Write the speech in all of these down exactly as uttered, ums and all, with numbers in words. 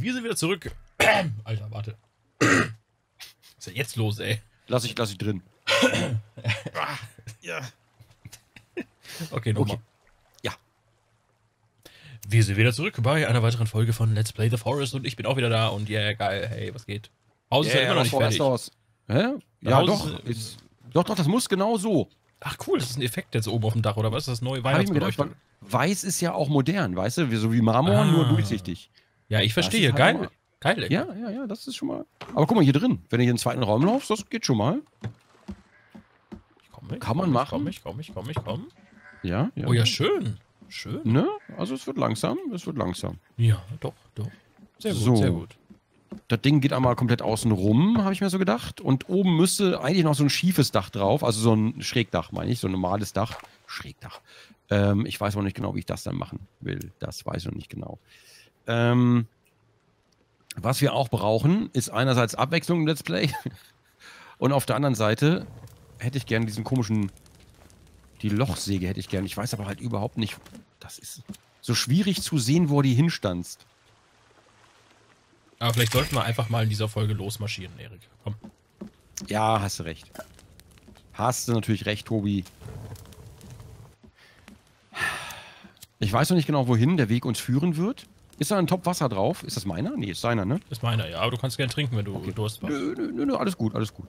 wir sind wieder zurück. Alter, warte. Was ist denn jetzt los, ey? Lass ich, lass ich drin. Ja. Okay, nochmal. Okay. Ja. Wir sind wieder zurück bei einer weiteren Folge von Let's Play The Forest und ich bin auch wieder da und ja, yeah, geil, hey, was geht? Haus yeah, ist ja immer noch nicht fertig. Aus. Hä? Ja, Haus doch. Ist, doch, doch, das muss genau so. Ach cool, das ist ein Effekt jetzt oben auf dem Dach, oder was? Das ist neue Weihnachtsbeleuchtung. Weiß ist ja auch modern, weißt du? So wie Marmor, ah. nur durchsichtig. Ja, ich verstehe. Halt geil. Normal. Geil, ey. Ja, ja, ja, das ist schon mal... Aber guck mal, hier drin. Wenn du hier in den zweiten Raum laufst, das geht schon mal. Ich komm, ich Kann man komm, machen. Komm, ich komm, ich komm, ich komm. Ja, ja. Oh ja, schön. Schön. Ne? Also es wird langsam, es wird langsam. Ja, doch, doch. Sehr gut, so. sehr gut. Das Ding geht einmal komplett außen rum, habe ich mir so gedacht. Und oben müsste eigentlich noch so ein schiefes Dach drauf. Also so ein Schrägdach, meine ich. So ein normales Dach. Schrägdach. Ähm, ich weiß auch nicht genau, wie ich das dann machen will. Das weiß ich noch nicht genau. Ähm, was wir auch brauchen, ist einerseits Abwechslung im Let's Play. Und auf der anderen Seite hätte ich gerne diesen komischen... Die Lochsäge hätte ich gerne. Ich weiß aber halt überhaupt nicht... Das ist so schwierig zu sehen, wo die hinstanzt. Aber vielleicht sollten wir einfach mal in dieser Folge losmarschieren, Erik. Komm. Ja, hast du recht. Hast du natürlich recht, Tobi. Ich weiß noch nicht genau, wohin der Weg uns führen wird. Ist da ein Topf Wasser drauf? Ist das meiner? Nee, ist seiner, ne? Ist meiner, ja. Aber du kannst gerne trinken, wenn du okay. Durst hast. Nö, nö, nö, alles gut, alles gut.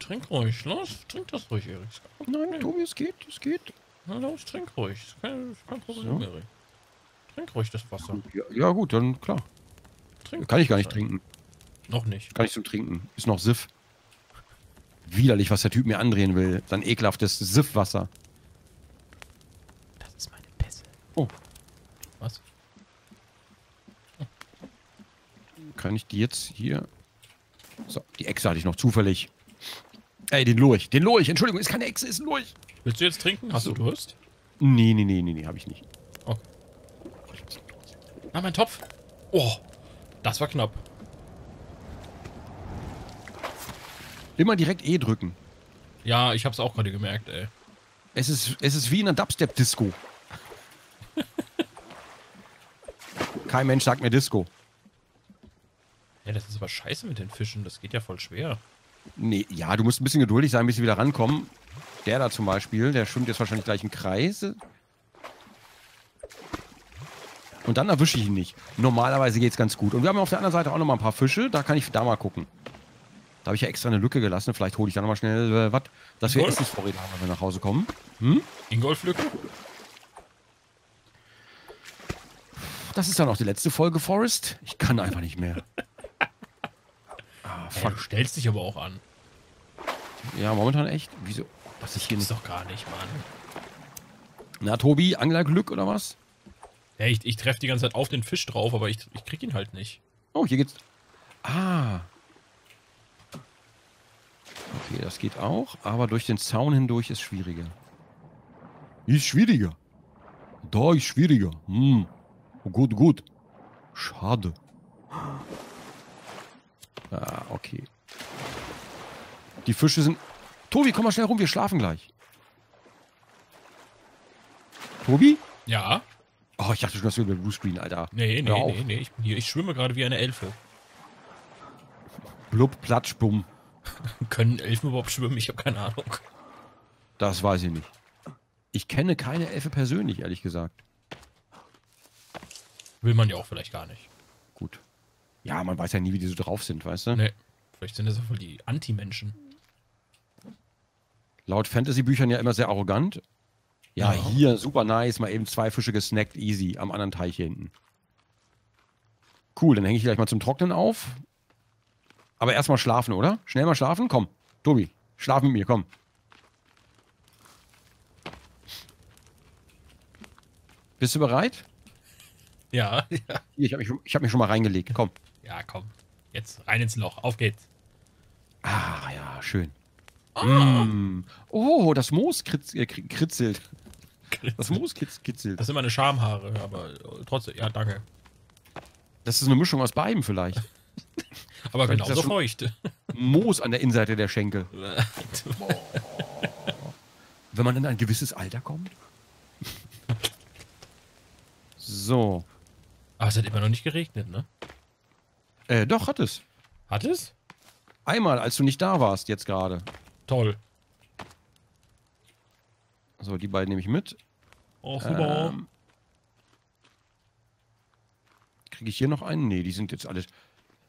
Trink ruhig, los. Trink das ruhig, Erik. Nein, nee. Tobi, es geht, es geht. Na los, trink ruhig. Das ist kein, kein Problem, so. Erik. Trink ruhig das Wasser. Ja, ja gut, dann klar. Trinken. Kann ich gar nicht trinken. Noch nicht. Kann ich zum Trinken. Ist noch Siff. Widerlich, was der Typ mir andrehen will. Sein ekelhaftes Siffwasser. Das ist meine Pässe. Oh. Was? Hm. Kann ich die jetzt hier... So, die Echse hatte ich noch zufällig. Ey, den Lurch. Den Lurch. Entschuldigung, ist keine Echse, ist ein Lurch. Willst du jetzt trinken? Hast so. du Durst? Nee, nee, nee, nee, nee, hab ich nicht. Oh. Ah, mein Topf. Oh. Das war knapp. Immer direkt E drücken. Ja, ich hab's auch gerade gemerkt, ey. Es ist, es ist wie in einer Dubstep-Disco. Kein Mensch sagt mehr Disco. Ja, das ist aber scheiße mit den Fischen. Das geht ja voll schwer. Nee, ja, du musst ein bisschen geduldig sein, bis sie wieder rankommen. Der da zum Beispiel, der schwimmt jetzt wahrscheinlich gleich im Kreis. Und dann erwische ich ihn nicht. Normalerweise geht es ganz gut. Und wir haben auf der anderen Seite auch nochmal ein paar Fische. Da kann ich da mal gucken. Da habe ich ja extra eine Lücke gelassen. Vielleicht hole ich da nochmal schnell äh, was. Dass wir Essensvorräte haben, wenn wir nach Hause kommen. Hm? Ingolf-Lücke? Das ist dann auch die letzte Folge, Forest. Ich kann einfach nicht mehr. Ah, fuck. Ey, du stellst dich aber auch an. Ja, momentan echt. Wieso? Das ich gibt's doch gar nicht, Mann. Na, Tobi, Anglerglück oder was? Ja, ich, ich treffe die ganze Zeit auf den Fisch drauf, aber ich, ich krieg ihn halt nicht. Oh, hier geht's. Ah. Okay, das geht auch, aber durch den Zaun hindurch ist schwieriger. Ist schwieriger. Da ist schwieriger. Hm. Gut, gut. Schade. Ah, okay. Die Fische sind... Tobi, komm mal schnell rum, wir schlafen gleich. Tobi? Ja? Oh, ich dachte schon, das wäre der Bluescreen, Alter. Nee, nee, nee, nee, ich bin hier. Ich schwimme gerade wie eine Elfe. Blub, platsch, bumm. Können Elfen überhaupt schwimmen? Ich habe keine Ahnung. Das weiß ich nicht. Ich kenne keine Elfe persönlich, ehrlich gesagt. Will man ja auch vielleicht gar nicht. Gut. Ja, man weiß ja nie, wie die so drauf sind, weißt du? Nee. Vielleicht sind das auch wohl die Anti-Menschen. Laut Fantasy-Büchern ja immer sehr arrogant. Ja, ja, hier, super nice, mal eben zwei Fische gesnackt, easy, am anderen Teich hier hinten. Cool, dann hänge ich gleich mal zum Trocknen auf. Aber erstmal schlafen, oder? Schnell mal schlafen? Komm, Tobi, schlaf mit mir, komm. Bist du bereit? Ja, ja. Ich habe mich, hab mich schon mal reingelegt, komm. Ja, komm, jetzt rein ins Loch, auf geht's. Ah, ja, schön. Oh. Mm. Oh, das Moos kritz, äh, kritzelt. Das Moos kitz, kitzelt. Das sind meine Schamhaare, aber trotzdem, ja, danke. Das ist eine Mischung aus beidem vielleicht. Aber vielleicht genauso feucht. Moos an der Innenseite der Schenkel. Wenn man in ein gewisses Alter kommt. So. Aber es hat immer noch nicht geregnet, ne? Äh, doch, hat es. Hat es? Einmal, als du nicht da warst, jetzt gerade. Toll. So, die beiden nehme ich mit. Oh, super. Ähm, Kriege ich hier noch einen? Nee, die sind jetzt alle...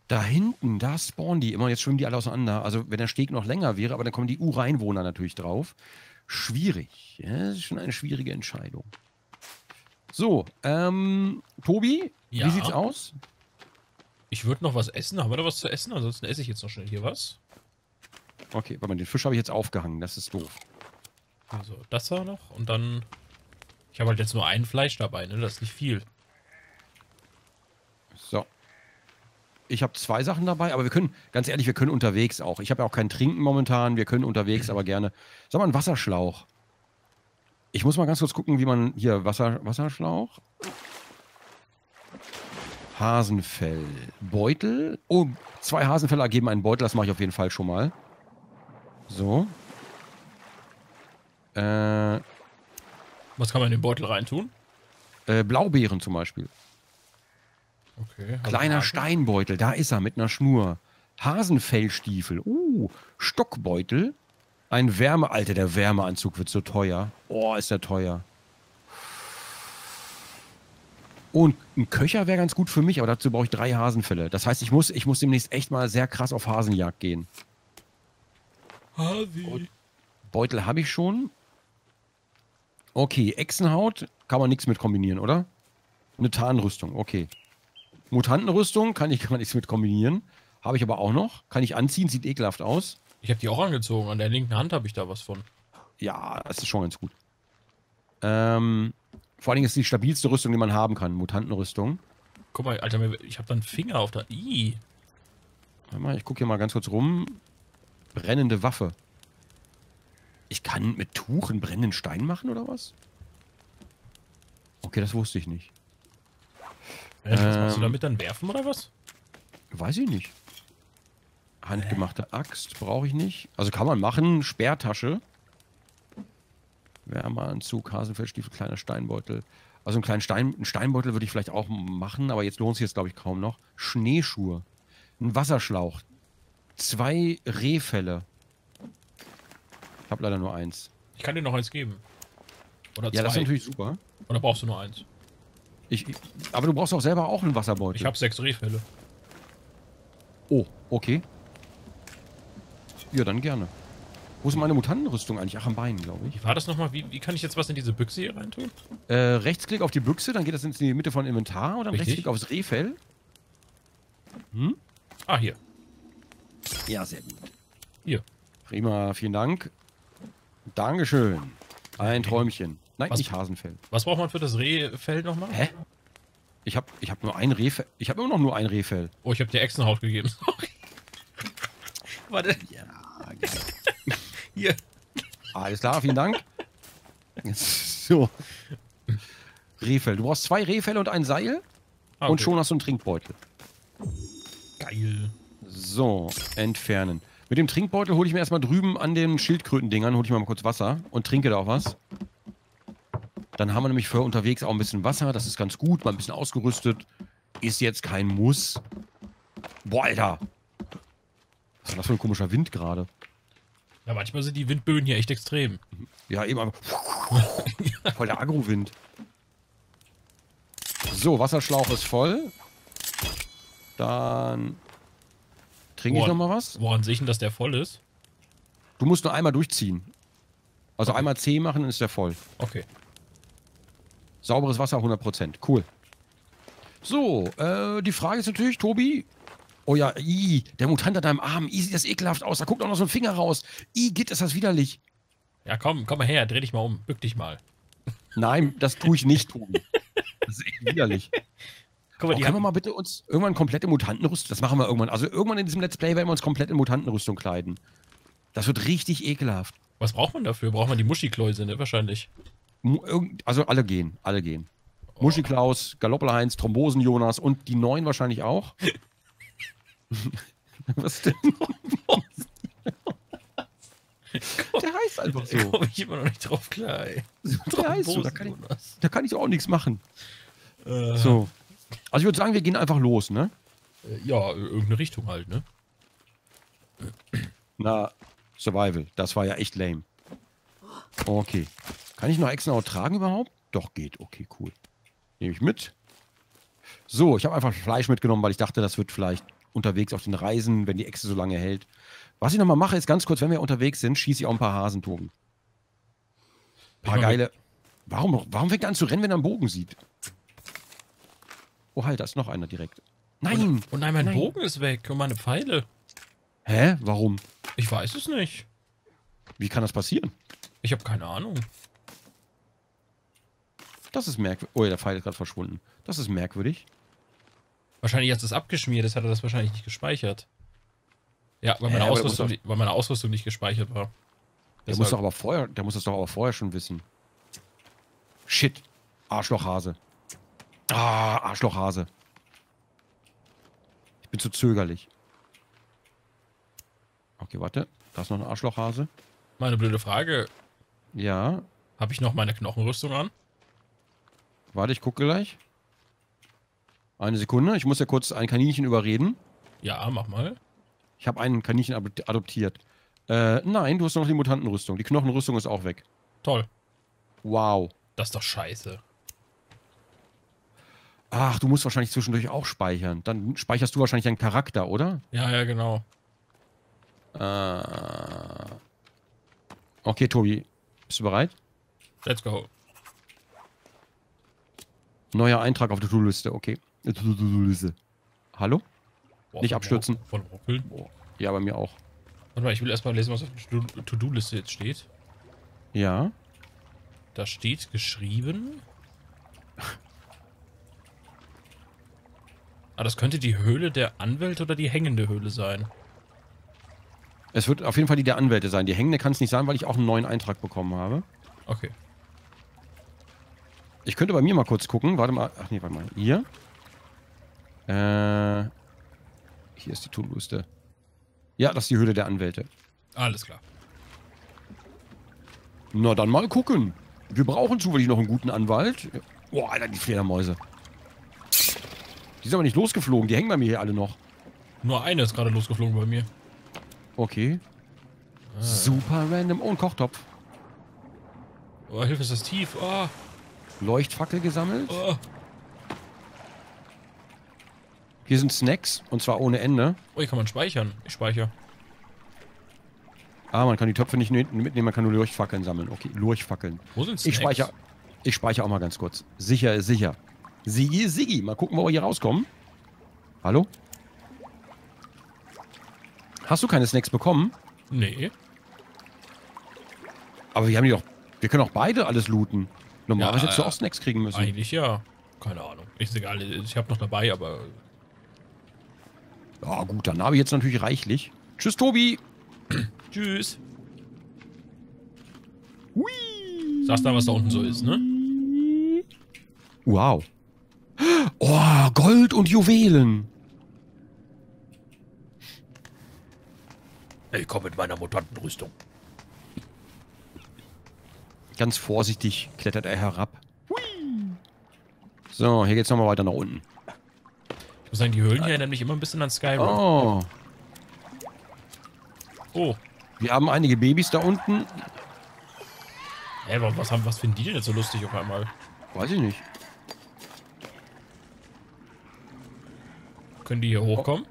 Da hinten, da spawnen die immer. Jetzt schwimmen die alle auseinander. Also, wenn der Steg noch länger wäre, aber dann kommen die Ureinwohner natürlich drauf. Schwierig. Ja, das ist schon eine schwierige Entscheidung. So, ähm, Tobi, ja. Wie sieht's aus? Ich würde noch was essen. Haben wir da was zu essen? Ansonsten esse ich jetzt noch schnell hier was. Okay, warte mal, den Fisch habe ich jetzt aufgehangen. Das ist doof. Also, das war noch. Und dann... Ich habe halt jetzt nur ein Fleisch dabei, ne? Das ist nicht viel. So. Ich habe zwei Sachen dabei, aber wir können, ganz ehrlich, wir können unterwegs auch. Ich habe ja auch kein Trinken momentan. Wir können unterwegs aber gerne... Sag mal, einen Wasserschlauch. Ich muss mal ganz kurz gucken, wie man... Hier, Wasser, Wasserschlauch. Hasenfell. Beutel. Oh, zwei Hasenfälle ergeben einen Beutel. Das mache ich auf jeden Fall schon mal. So. Äh... Was kann man in den Beutel reintun? Äh, Blaubeeren zum Beispiel. Okay. Kleiner Steinbeutel, da ist er mit einer Schnur. Hasenfellstiefel, uh, Stockbeutel. Ein Wärme... Alter, der Wärmeanzug wird so teuer. Oh, ist der teuer. Oh, und ein Köcher wäre ganz gut für mich, aber dazu brauche ich drei Hasenfälle. Das heißt, ich muss, ich muss demnächst echt mal sehr krass auf Hasenjagd gehen. Hasi. Beutel habe ich schon. Okay, Echsenhaut kann man nichts mit kombinieren, oder? Eine Tarnrüstung, okay. Mutantenrüstung kann ich, kann man nichts mit kombinieren. Habe ich aber auch noch. Kann ich anziehen, sieht ekelhaft aus. Ich habe die auch angezogen. An der linken Hand habe ich da was von. Ja, das ist schon ganz gut. Ähm, vor allen Dingen ist die stabilste Rüstung, die man haben kann. Mutantenrüstung. Guck mal, Alter, ich habe da einen Finger auf der... Ii. Warte mal, ich gucke hier mal ganz kurz rum. Brennende Waffe. Ich kann mit Tuch einen brennenden Stein machen, oder was? Okay, das wusste ich nicht. Ja, was ähm, machst du damit dann? Werfen, oder was? Weiß ich nicht. Handgemachte äh. Axt brauche ich nicht. Also kann man machen. Sperrtasche. Wärmeanzug, Hasenfellstiefel, kleiner Steinbeutel. Also einen kleinen Stein, einen Steinbeutel würde ich vielleicht auch machen, aber jetzt lohnt es sich jetzt, glaube ich, kaum noch. Schneeschuhe. Ein Wasserschlauch. Zwei Rehfälle. Ich habe leider nur eins. Ich kann dir noch eins geben. Oder zwei. Ja, das ist natürlich super. Oder brauchst du nur eins? Ich, ich, aber du brauchst auch selber auch einen Wasserbeutel. Ich habe sechs Rehfälle. Oh, okay. Ja, dann gerne. Wo ist meine Mutantenrüstung eigentlich? Ach, am Bein, glaube ich. War das nochmal? Wie, wie kann ich jetzt was in diese Büchse hier reintun? Äh, Rechtsklick auf die Büchse, dann geht das in die Mitte von Inventar. Und dann Rechtsklick aufs Rehfell. Hm? Ah, hier. Ja, sehr gut. Hier. Prima, vielen Dank. Dankeschön. Ein Träumchen. Nein, was, nicht Hasenfell. Was braucht man für das Rehfell nochmal? Hä? Ich hab, ich hab nur ein Rehfell. Ich hab immer noch nur ein Rehfell. Oh, ich hab dir Echsenhaut gegeben. Sorry. Warte. Ja, genau. Hier. Alles klar, vielen Dank. So. Rehfell. Du brauchst zwei Rehfälle und ein Seil. Ah, okay. Und schon hast du einen Trinkbeutel. Geil. So, entfernen. Mit dem Trinkbeutel hole ich mir erstmal drüben an den Schildkrötendingern, hole ich mir mal kurz Wasser und trinke da auch was. Dann haben wir nämlich für unterwegs auch ein bisschen Wasser, das ist ganz gut, mal ein bisschen ausgerüstet. Ist jetzt kein Muss. Boah, Alter! Was ist das für ein komischer Wind gerade? Ja, manchmal sind die Windböen hier echt extrem. Ja, eben aber... voll der Agrowind. So, Wasserschlauch ist voll. Dann... Trinke ich nochmal was? Woran sehe ich denn, dass der voll ist? Du musst nur einmal durchziehen. Also okay. Einmal C machen, dann ist der voll. Okay. Sauberes Wasser, hundert Prozent. Cool. So, äh, die Frage ist natürlich, Tobi. Oh ja, i, der Mutant an deinem Arm. I, sieht das ekelhaft aus. Da guckt auch noch so ein Finger raus. I, geht, ist das widerlich. Ja, komm, komm mal her. Dreh dich mal um. Bück dich mal. Nein, das tue ich nicht, Tobi. Das ist echt widerlich. Guck mal, oh, die können wir mal bitte uns irgendwann komplett in Mutantenrüstung... Das machen wir irgendwann. Also irgendwann in diesem Let's Play werden wir uns komplett in Mutantenrüstung kleiden. Das wird richtig ekelhaft. Was braucht man dafür? Braucht man die Muschikläuse, ne? Wahrscheinlich. Also alle gehen. Alle gehen. Oh. Muschiklaus, Galoppelheinz, Thrombosen-Jonas und die Neuen wahrscheinlich auch. Was denn? Der heißt einfach so. Da komme ich immer noch nicht drauf klar, ey. Der heißt so. Da kann ich, da kann ich auch nichts machen. Äh. So. Also ich würde sagen, wir gehen einfach los, ne? Ja, irgendeine Richtung halt, ne? Na, Survival. Das war ja echt lame. Okay. Kann ich noch Echsenau tragen überhaupt? Doch, geht. Okay, cool. Nehme ich mit. So, ich habe einfach Fleisch mitgenommen, weil ich dachte, das wird vielleicht unterwegs auf den Reisen, wenn die Echse so lange hält. Was ich nochmal mache, ist ganz kurz, wenn wir unterwegs sind, schieße ich auch ein paar Hasen, Toben. Ein paar geile... Warum, warum fängt er an zu rennen, wenn er einen Bogen sieht? Oh, halt, da ist noch einer direkt. Nein! Und, und nein, mein nein. Bogen ist weg und meine Pfeile. Hä? Warum? Ich weiß es nicht. Wie kann das passieren? Ich habe keine Ahnung. Das ist merkwürdig. Oh, der Pfeil ist gerade verschwunden. Das ist merkwürdig. Wahrscheinlich hat es abgeschmiert, das hat er das wahrscheinlich nicht gespeichert. Ja, weil meine, äh, Ausrüstung, doch, weil meine Ausrüstung nicht gespeichert war. Der muss, doch aber vorher, der muss das doch aber vorher schon wissen. Shit. Arschlochhase. Ah, Arschlochhase. Ich bin zu zögerlich. Okay, warte. Da ist noch ein Arschlochhase. Meine blöde Frage. Ja. Habe ich noch meine Knochenrüstung an? Warte, ich gucke gleich. Eine Sekunde. Ich muss ja kurz ein Kaninchen überreden. Ja, mach mal. Ich habe einen Kaninchen adoptiert. Äh, nein, du hast noch die Mutantenrüstung. Die Knochenrüstung ist auch weg. Toll. Wow. Das ist doch scheiße. Ach, du musst wahrscheinlich zwischendurch auch speichern. Dann speicherst du wahrscheinlich deinen Charakter, oder? Ja, ja, genau. Äh... Okay, Tobi. Bist du bereit? Let's go. Neuer Eintrag auf der To-Do-Liste, okay. To-Do-Liste. Hallo? Boah, nicht abstürzen. Voll ruckeln. Boah. Ja, bei mir auch. Warte mal, ich will erstmal lesen, was auf der To-Do-Liste jetzt steht. Ja. Da steht geschrieben. Ah, das könnte die Höhle der Anwälte oder die hängende Höhle sein. Es wird auf jeden Fall die der Anwälte sein. Die hängende kann es nicht sein, weil ich auch einen neuen Eintrag bekommen habe. Okay. Ich könnte bei mir mal kurz gucken. Warte mal. Ach nee, warte mal. Hier. Äh. Hier ist die To-Liste. Ja, das ist die Höhle der Anwälte. Alles klar. Na dann mal gucken. Wir brauchen zufällig noch einen guten Anwalt. Boah, Alter, die Fledermäuse. Die sind aber nicht losgeflogen. Die hängen bei mir hier alle noch. Nur eine ist gerade losgeflogen bei mir. Okay. Ah. Super random. Oh, ein Kochtopf. Oh, Hilfe, ist das tief. Oh. Leuchtfackel gesammelt. Oh. Hier sind Snacks. Und zwar ohne Ende. Oh, hier kann man speichern. Ich speichere. Ah, man kann die Töpfe nicht mitnehmen, man kann nur Lurchfackeln sammeln. Okay, Lurchfackeln. Wo sind Snacks? Ich speichere, ich speichere auch mal ganz kurz. Sicher ist sicher. Sigi, Sigi. Mal gucken, wo wir hier rauskommen. Hallo? Hast du keine Snacks bekommen? Nee. Aber wir haben die doch... Wir können auch beide alles looten. Normalerweise ja, hättest du auch Snacks kriegen müssen. Eigentlich ja. Keine Ahnung. Ist egal, ich habe noch dabei, aber... Ja gut, dann habe ich jetzt natürlich reichlich. Tschüss, Tobi. Tschüss. Hui. Sagst du, was da unten so ist, ne? Wow. Oh, Gold und Juwelen. Ich komme mit meiner Mutantenrüstung. Ganz vorsichtig klettert er herab. Hui. So, hier geht's nochmal weiter nach unten. Ich muss sagen, die Höhlen hier erinnern mich immer ein bisschen an Skyrim. Oh. Oh. Wir haben einige Babys da unten. Hä, hey, was, was finden die denn jetzt so lustig auf einmal? Weiß ich nicht. Können die hier oh. hochkommen?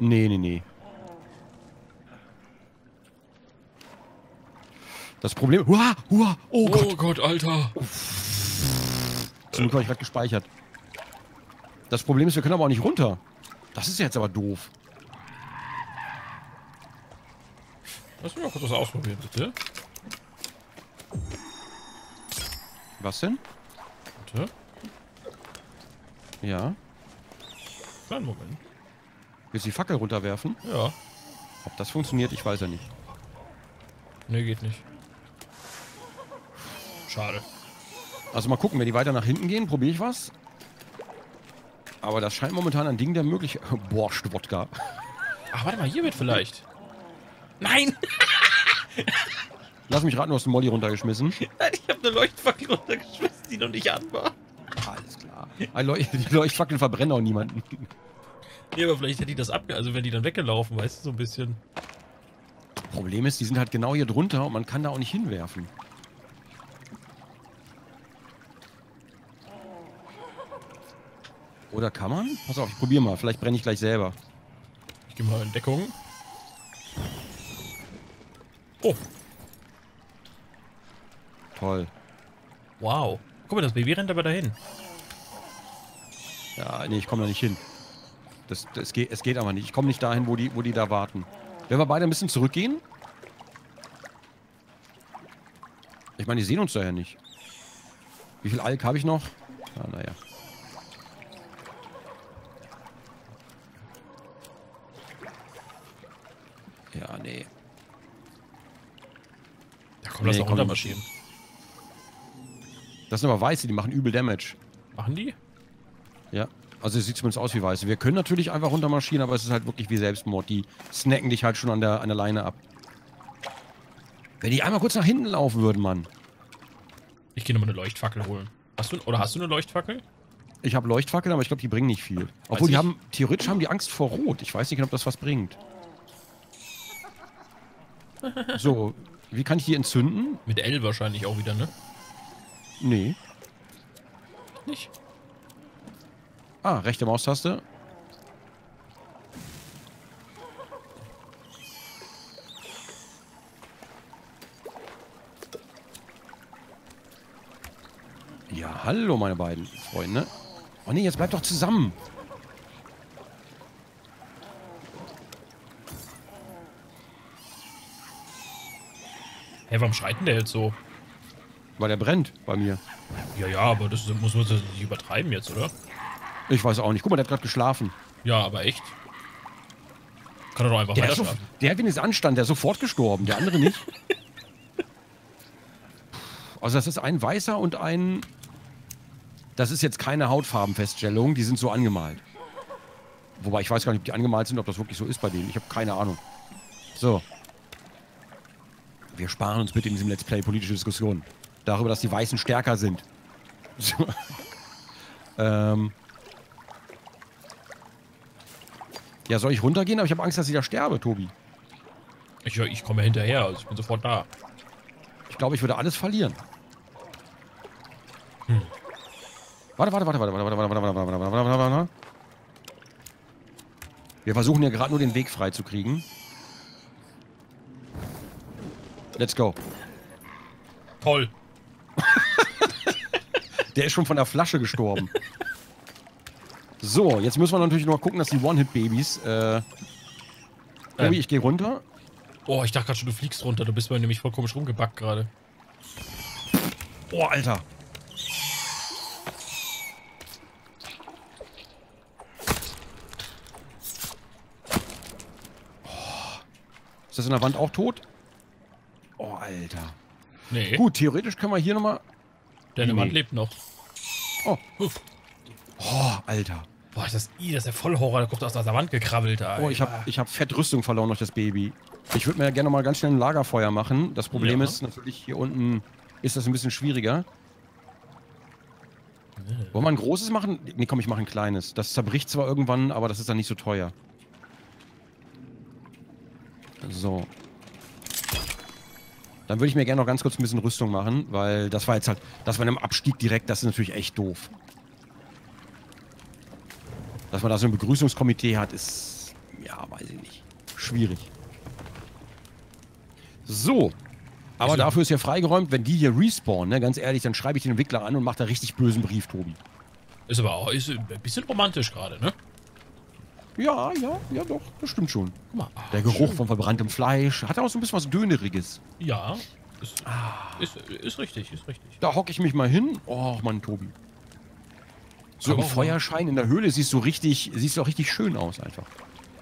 Nee, nee, nee. Das Problem... Hua, hua, oh, oh Gott. Gott, Alter. Zum Glück habe ich gerade gespeichert. Das Problem ist, wir können aber auch nicht runter. Das ist jetzt aber doof. Lass mich mal kurz was ausprobieren, bitte. Was denn? Warte. Ja. Kleinen Moment. Willst du die Fackel runterwerfen? Ja. Ob das funktioniert, ich weiß ja nicht. Ne, geht nicht. Schade. Also mal gucken, wenn die weiter nach hinten gehen, probiere ich was. Aber das scheint momentan ein Ding der Möglichkeit... Boah, Wodka. Ach, warte mal, hier wird vielleicht... Nein! Lass mich raten, du hast einen Molly runtergeschmissen. Nein, ich habe eine Leuchtfackel runtergeschmissen, die noch nicht an war. Alles klar. Die Leuchtfackeln verbrennen auch niemanden. Nee, aber vielleicht hätte die das abge... Also wenn die dann weggelaufen, weißt du, so ein bisschen. Problem ist, die sind halt genau hier drunter und man kann da auch nicht hinwerfen. Oder kann man? Pass auf, ich probiere mal. Vielleicht brenne ich gleich selber. Ich gehe mal in Deckung. Oh. Toll. Wow. Guck mal, das Baby rennt aber dahin. Ja, nee, ich komme da nicht hin. Das, das geht, es geht aber nicht. Ich komme nicht dahin, wo die, wo die da warten. Wenn wir beide ein bisschen zurückgehen? Ich meine, die sehen uns daher nicht. Wie viel Alk habe ich noch? Ah, naja. Ja, nee. Da kommt das auch unter Maschinen. Das sind aber Weiße, die machen übel Damage. Machen die? Ja. Also es sieht zumindest aus wie Weiße. Wir können natürlich einfach runtermarschieren, aber es ist halt wirklich wie Selbstmord. Die snacken dich halt schon an der, an der Leine ab. Wenn die einmal kurz nach hinten laufen würden, Mann. Ich gehe nochmal eine Leuchtfackel holen. Hast du, oder hast du eine Leuchtfackel? Ich habe Leuchtfackeln, aber ich glaube, die bringen nicht viel. Obwohl, die haben, theoretisch haben die Angst vor Rot. Ich weiß nicht genau, ob das was bringt. So, wie kann ich die entzünden? Mit L wahrscheinlich auch wieder, ne? Nee. Nicht? Ah, rechte Maustaste. Ja, hallo meine beiden Freunde. Oh nee, jetzt bleibt doch zusammen. Hä, hey, warum schreit denn der jetzt so? Weil der brennt bei mir. Ja, ja, aber das muss man nicht übertreiben jetzt, oder? Ich weiß auch nicht. Guck mal, der hat gerade geschlafen. Ja, aber echt? Kann er doch einfach weiter schlafen. Der hat wenigstens Anstand, der ist sofort gestorben, der andere nicht. Also das ist ein weißer und ein... Das ist jetzt keine Hautfarbenfeststellung, die sind so angemalt. Wobei, ich weiß gar nicht, ob die angemalt sind, ob das wirklich so ist bei denen. Ich habe keine Ahnung. So. Wir sparen uns bitte in diesem Let's Play politische Diskussionen. Darüber, dass die Weißen stärker sind. So. ähm... Ja, soll ich runtergehen? Aber ich habe Angst, dass ich da sterbe, Tobi. Ich, ich komme hinterher, also ich bin sofort da. Ich glaube, ich würde alles verlieren. Hm. Warte, warte, warte, warte, warte, warte, warte, warte, warte, warte, warte, warte. Wir versuchen ja gerade nur den Weg frei zu kriegen. Let's go. Toll. Der ist schon von der Flasche gestorben. So, jetzt müssen wir natürlich noch gucken, dass die One-Hit-Babys, äh... ähm. ich gehe runter. Oh, ich dachte gerade schon, du fliegst runter. Du bist mir nämlich voll komisch rumgebackt gerade. Oh, Alter. Oh. Ist das in der Wand auch tot? Oh, Alter. Nee. Gut, theoretisch können wir hier nochmal... Deine nee. Wand lebt noch. Oh. Uff. Oh, Alter. Boah, das, I, das ist ja voll Horror, da kommt aus der Wand gekrabbelt. Alter. Oh, ich habe ich hab fett Rüstung verloren durch das Baby. Ich würde mir ja gerne mal ganz schnell ein Lagerfeuer machen. Das Problem ja. ist natürlich, hier unten ist das ein bisschen schwieriger. Nee. Wollen wir ein großes machen? Nee, komm, ich mache ein kleines. Das zerbricht zwar irgendwann, aber das ist dann nicht so teuer. So. Dann würde ich mir gerne noch ganz kurz ein bisschen Rüstung machen, weil das war jetzt halt, das war in einem Abstieg direkt, das ist natürlich echt doof. Dass man da so ein Begrüßungskomitee hat, ist, ja, weiß ich nicht, schwierig. So, aber also, dafür ist ja freigeräumt, wenn die hier respawnen, ne, ganz ehrlich, dann schreibe ich den Entwickler an und mache da richtig bösen Brief, Tobi. Ist aber auch ist ein bisschen romantisch gerade, ne? Ja, ja, ja doch, das stimmt schon. Guck mal, ach, der Geruch schön. Von verbranntem Fleisch, hat auch so ein bisschen was Döneriges. Ja, ist, ah. ist, ist richtig, ist richtig. Da hocke ich mich mal hin, oh Mann, Tobi. So im Feuerschein in der Höhle siehst du richtig, siehst du auch richtig schön aus einfach.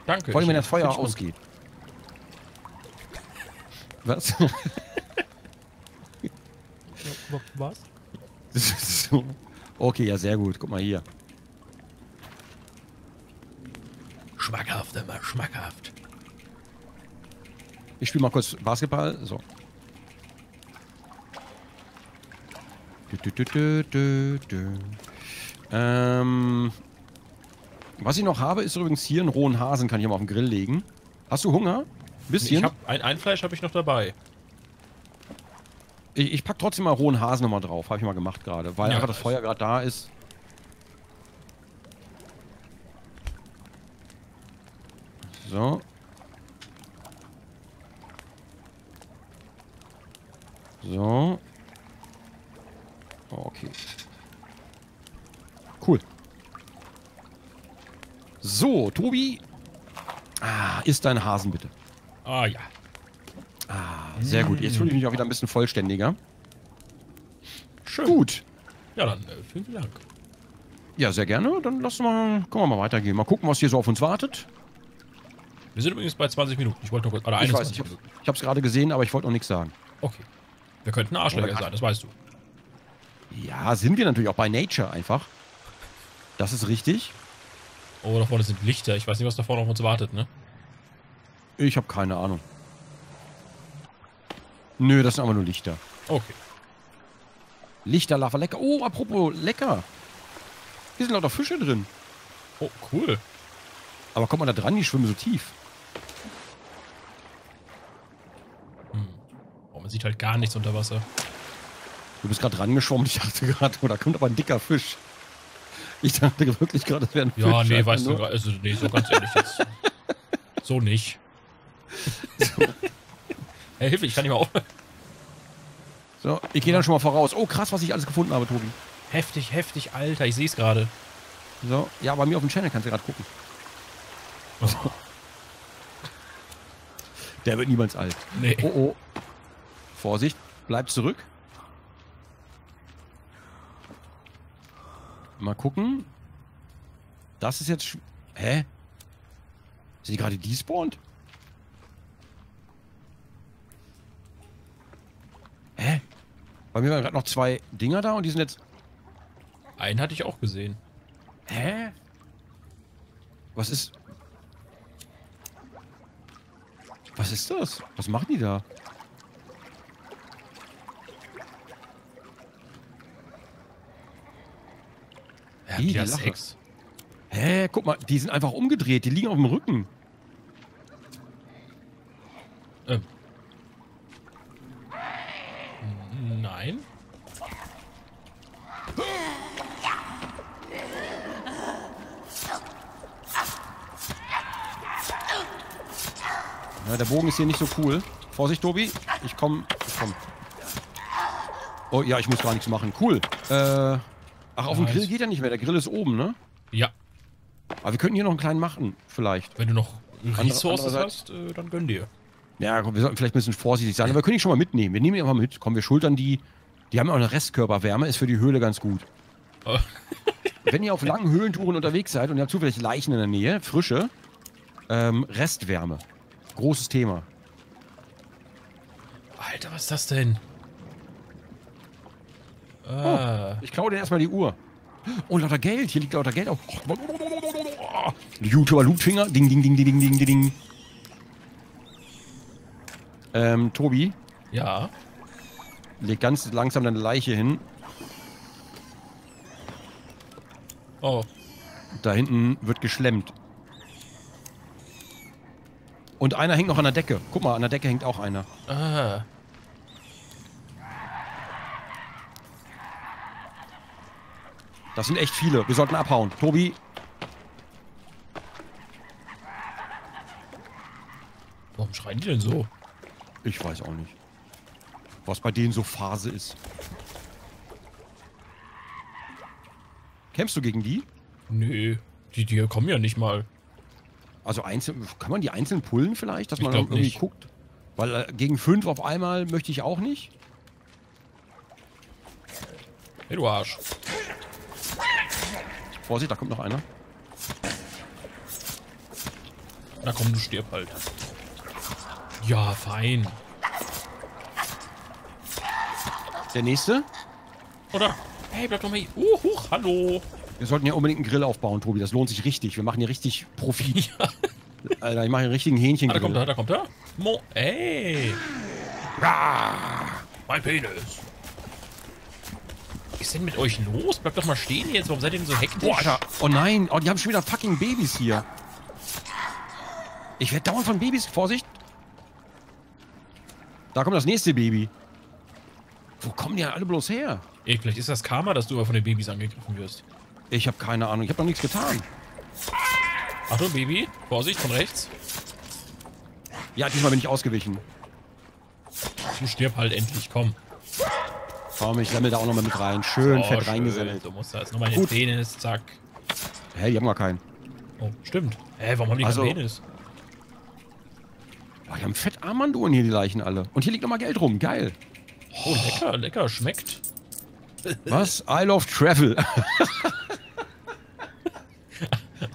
Danke. Vor allem, wenn das Feuer ausgeht. Was? Was? So. Okay, ja, sehr gut. Guck mal hier. Schmackhaft, immer schmackhaft. Ich spiele mal kurz Basketball. So. Du, du, du, du, du, du. Ähm, Was ich noch habe, ist übrigens hier einen rohen Hasen, kann ich mal auf den Grill legen. Hast du Hunger? Ein bisschen? Ich hab, ein, ein Fleisch habe ich noch dabei. Ich, ich pack trotzdem mal rohen Hasen nochmal drauf, habe ich mal gemacht gerade, weil ja, einfach das Feuer gerade da ist. So. So. Okay. Cool. So, Tobi. Ah, isst deinen Hasen bitte. Ah, ja. Ah, sehr gut. Jetzt fühle ich mich auch wieder ein bisschen vollständiger. Schön. Gut. Ja, dann äh, vielen Dank. Ja, sehr gerne. Dann lass mal, können wir mal weitergehen. Mal gucken, was hier so auf uns wartet. Wir sind übrigens bei zwanzig Minuten. Ich wollte noch kurz... Oder ich weiß, ich habe es gerade gesehen, aber ich wollte noch nichts sagen. Okay. Wir könnten Arschlöcher sein, das weißt du. Ja, sind wir natürlich auch bei Nature einfach. Das ist richtig. Oh, da vorne sind Lichter. Ich weiß nicht, was da vorne auf uns wartet, ne? Ich habe keine Ahnung. Nö, das sind aber nur Lichter. Okay. Lichter, Lava, lecker. Oh, apropos, lecker. Hier sind lauter Fische drin. Oh, cool. Aber kommt man da dran? Die schwimmen so tief. Hm. Oh, man sieht halt gar nichts unter Wasser. Du bist gerade dran geschwommen. Ich dachte gerade, oh, da kommt aber ein dicker Fisch. Ich dachte wirklich gerade, das wäre ein Fisch. Ja, nee, weißt du, also, nee, so ganz ehrlich jetzt. So nicht. So. Hey, Hilfe, ich kann nicht mal auf. So, ich gehe dann schon mal voraus. Oh, krass, was ich alles gefunden habe, Tobi. Heftig, heftig, Alter, ich sehe es gerade. So, ja, bei mir auf dem Channel kannst du gerade gucken. Oh. Der wird niemals alt. Nee. Oh, oh. Vorsicht, bleib zurück. Mal gucken. Das ist jetzt... Hä? Sind die gerade despawned? Hä? Bei mir waren gerade noch zwei Dinger da und die sind jetzt... Einen hatte ich auch gesehen. Hä? Was ist... Was ist das? Was machen die da? Ja, die, die das Sex. Hä, guck mal, die sind einfach umgedreht, die liegen auf dem Rücken. Ähm. Nein. Na, der Bogen ist hier nicht so cool. Vorsicht, Tobi. Ich komm. Ich komm. Oh ja, ich muss gar nichts machen. Cool. Äh. Ach, auf dem Grill geht er nicht mehr. Der Grill ist oben, ne? Ja. Aber wir könnten hier noch einen kleinen machen, vielleicht. Wenn du noch Ressourcen hast, äh, dann gönn dir. Ja, komm, wir sollten vielleicht ein bisschen vorsichtig sein. Aber wir können die schon mal mitnehmen. Wir nehmen die einfach mit. Komm, wir schultern die. Die haben ja auch eine Restkörperwärme. Ist für die Höhle ganz gut. Oh. Wenn ihr auf langen Höhlentouren unterwegs seid und ihr habt zufällig Leichen in der Nähe, frische, ähm, Restwärme. Großes Thema. Alter, was ist das denn? Oh, ich klaue dir erstmal die Uhr. Oh, lauter Geld. Hier liegt lauter Geld auf. YouTuber Lootfinger. Ding, ding, ding, ding, ding, ding, ding. Ähm, Tobi? Ja? Leg ganz langsam deine Leiche hin. Oh. Da hinten wird geschlemmt. Und einer hängt noch an der Decke. Guck mal, an der Decke hängt auch einer. Ah. Das sind echt viele. Wir sollten abhauen. Tobi. Warum schreien die denn so? Ich weiß auch nicht. Was bei denen so Phase ist. Kämpfst du gegen die? Nee, die, die kommen ja nicht mal. Also einzeln, kann man die einzeln pullen vielleicht, dass man irgendwie nicht guckt? Weil äh, gegen fünf auf einmal möchte ich auch nicht. Hey, du Arsch. Vorsicht, da kommt noch einer. Na komm, du stirbst halt. Ja, fein. Der nächste? Oder? Hey, bleib doch mal hier. Uh, huch, hallo. Wir sollten ja unbedingt einen Grill aufbauen, Tobi. Das lohnt sich richtig. Wir machen hier richtig Profit. Ja. Alter, ich mache einen richtigen Hähnchengrill. Ah, da kommt er, da kommt er. Mo ey. Rah, mein Penis. ist denn mit euch los? Bleibt doch mal stehen jetzt. Warum seid ihr denn so hektisch? Oh, Alter. Oh nein. Oh, die haben schon wieder fucking Babys hier. Ich werde dauernd von Babys. Vorsicht. Da kommt das nächste Baby. Wo kommen die alle bloß her? Ey, vielleicht ist das Karma, dass du aber von den Babys angegriffen wirst. Ich habe keine Ahnung. Ich habe noch nichts getan. Achtung, Baby. Vorsicht, von rechts. Ja, diesmal bin ich ausgewichen. Du stirb halt endlich, komm. Komm, ich sammle da auch nochmal mit rein. Schön oh, fett schön reingesammelt. Du musst da jetzt nochmal den Penis, zack. Hä, hey, die haben gar keinen. Oh, stimmt. Hä, hey, warum haben die also, keinen Penis? Oh, die haben fett Armbanduhren hier, die Leichen alle. Und hier liegt nochmal Geld rum, geil. Oh, lecker, lecker, schmeckt. Was? I love travel.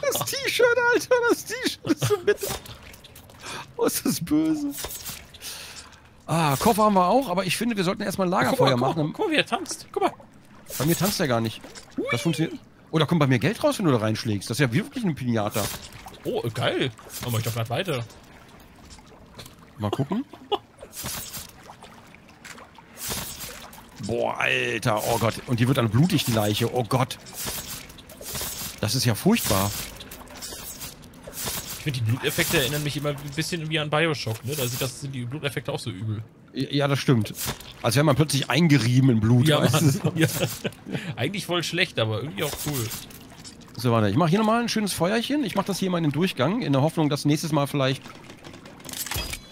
Das T-Shirt, Alter, das T-Shirt ist so bitter. Oh, ist das böse. Ah, Koffer haben wir auch, aber ich finde, wir sollten erstmal ein Lagerfeuer guck mal, machen. Guck mal, wie er tanzt. Guck mal. Bei mir tanzt er gar nicht. Hui. Das funktioniert. Oh, da kommt bei mir Geld raus, wenn du da reinschlägst. Das ist ja wirklich eine Pinata. Oh, geil. Aber ich doch gerade weiter. Mal gucken. Boah, Alter. Oh Gott. Und die wird dann blutig, die Leiche. Oh Gott. Das ist ja furchtbar. Die Bluteffekte erinnern mich immer ein bisschen irgendwie an Bioshock, ne? Da sind, das, sind die Bluteffekte auch so übel. Ja, das stimmt. Als wäre man plötzlich eingerieben in Blut. Ja, weißt du? Ja. Eigentlich voll schlecht, aber irgendwie auch cool. So, warte. Ich mache hier nochmal ein schönes Feuerchen. Ich mache das hier mal in den Durchgang, in der Hoffnung, dass nächstes Mal vielleicht...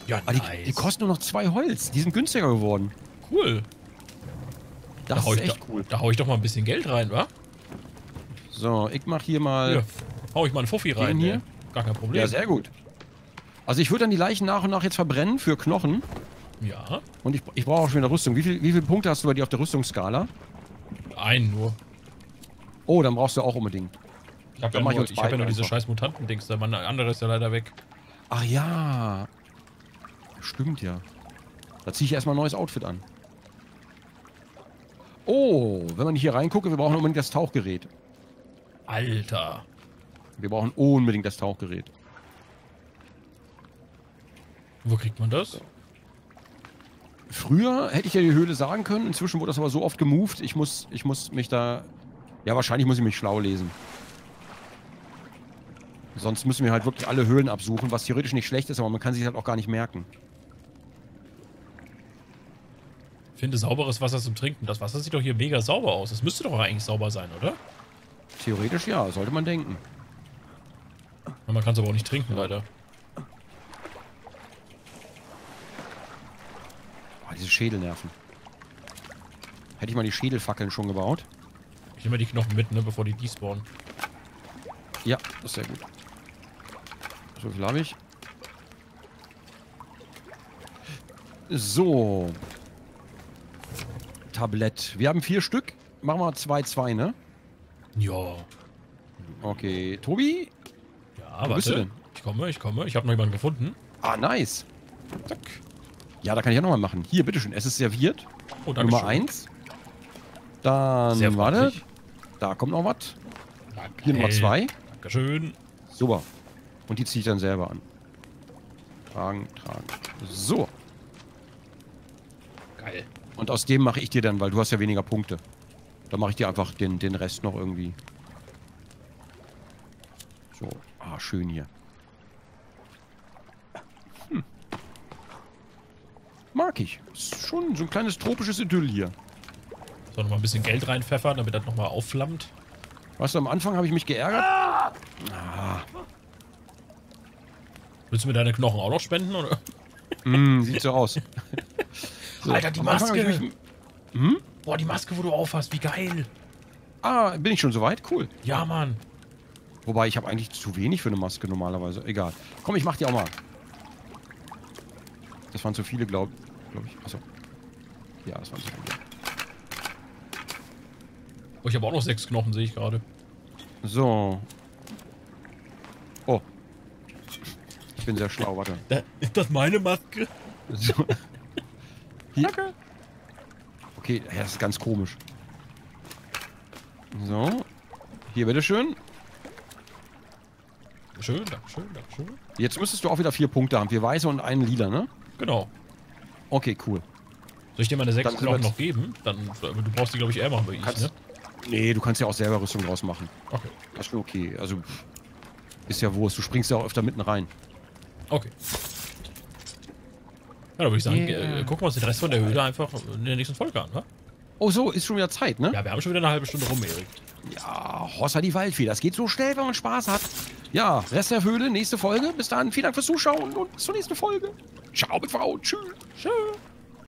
Ja, ah, nice. die, die kosten nur noch zwei Holz. Die sind günstiger geworden. Cool. Das da ist echt da, cool. Da hau ich doch mal ein bisschen Geld rein, wa? So, ich mache hier mal... Ja. Hau ich mal einen Fuffi rein, hier. Ne? Gar kein Problem. Ja, sehr gut. Also ich würde dann die Leichen nach und nach jetzt verbrennen für Knochen. Ja. Und ich, ich brauche auch schon wieder Rüstung. Wie viel, wie viele Punkte hast du bei dir auf der Rüstungsskala? Einen nur. Oh, dann brauchst du auch unbedingt. Ich habe ja, mach ich ich hab ja nur diese scheiß Mutanten-Dings. Der Mann, der andere ist ja leider weg. Ach ja. Stimmt ja. Da ziehe ich erstmal ein neues Outfit an. Oh, wenn man hier reinguckt, wir brauchen unbedingt das Tauchgerät. Alter. Wir brauchen unbedingt das Tauchgerät. Wo kriegt man das? Früher hätte ich ja die Höhle sagen können. Inzwischen wurde das aber so oft gemoved. Ich muss, ich muss mich da... Ja, wahrscheinlich muss ich mich schlau lesen. Sonst müssen wir halt wirklich alle Höhlen absuchen, was theoretisch nicht schlecht ist, aber man kann sich halt auch gar nicht merken. Ich finde sauberes Wasser zum Trinken. Das Wasser sieht doch hier mega sauber aus. Das müsste doch eigentlich sauber sein, oder? Theoretisch ja, sollte man denken. Man kann es aber auch nicht trinken, leider. Oh, diese Schädelnerven. Hätte ich mal die Schädelfackeln schon gebaut. Ich nehme mal die Knochen mit, ne, bevor die despawnen. Ja, das ist sehr gut. So viel habe ich. So. Tablett. Wir haben vier Stück. Machen wir zwei, zwei, ne? Ja. Okay, Tobi? Ah, warte. Bist du denn? Ich komme, ich komme. Ich habe noch jemanden gefunden. Ah, nice. Zack. Ja, da kann ich ja nochmal machen. Hier, bitteschön. Es ist serviert. Oh, Nummer eins. Dann, warte. Da kommt noch was. Hier Nummer zwei. Dankeschön. Super. Und die ziehe ich dann selber an. Tragen, tragen. So. Geil. Und aus dem mache ich dir dann, weil du hast ja weniger Punkte. Da mache ich dir einfach den, den Rest noch irgendwie. So. Ah, schön hier. Hm. Mag ich. Ist schon so ein kleines tropisches Idyll hier. So, nochmal ein bisschen Geld reinpfeffern, damit das nochmal aufflammt. Weißt du, am Anfang habe ich mich geärgert. Ah! Ah. Willst du mir deine Knochen auch noch spenden, oder? Mm, sieht so aus. So, Alter, die Maske. Mich... Hm? Boah, die Maske, wo du aufhast, wie geil. Ah, bin ich schon soweit? Cool. Ja, Mann. Wobei, ich habe eigentlich zu wenig für eine Maske normalerweise. Egal. Komm, ich mach die auch mal. Das waren zu viele, glaube glaub ich. Achso. Ja, das waren zu viele. Oh, ich habe auch noch sechs Knochen, sehe ich gerade. So. Oh. Ich bin sehr schlau, warte. Ist das meine Maske? So. Hier. Okay, das ist ganz komisch. So. Hier, bitteschön. Schön, Dankeschön, Dankeschön. Jetzt müsstest du auch wieder vier Punkte haben. Vier weiße und einen lila, ne? Genau. Okay, cool. Soll ich dir meine sechs Knochen noch geben? Dann, du brauchst die, glaube ich, eher machen bei ich, ne? Nee, du kannst ja auch selber Rüstung draus machen. Okay. Das ist schon okay. Also, ist ja Wurst. Du springst ja auch öfter mitten rein. Okay. Ja, dann würde ich sagen, yeah. äh, gucken wir uns den Rest von der Höhle einfach in der nächsten Folge an, ne? Oh, so, ist schon wieder Zeit, ne? Ja, wir haben schon wieder eine halbe Stunde rum, Erik. Ja, Hossa die Waldfee. Das geht so schnell, wenn man Spaß hat. Ja, Rest der Höhle, nächste Folge. Bis dann, vielen Dank fürs Zuschauen und bis zur nächsten Folge. Ciao mit Frau. Tschüss. Tschüss.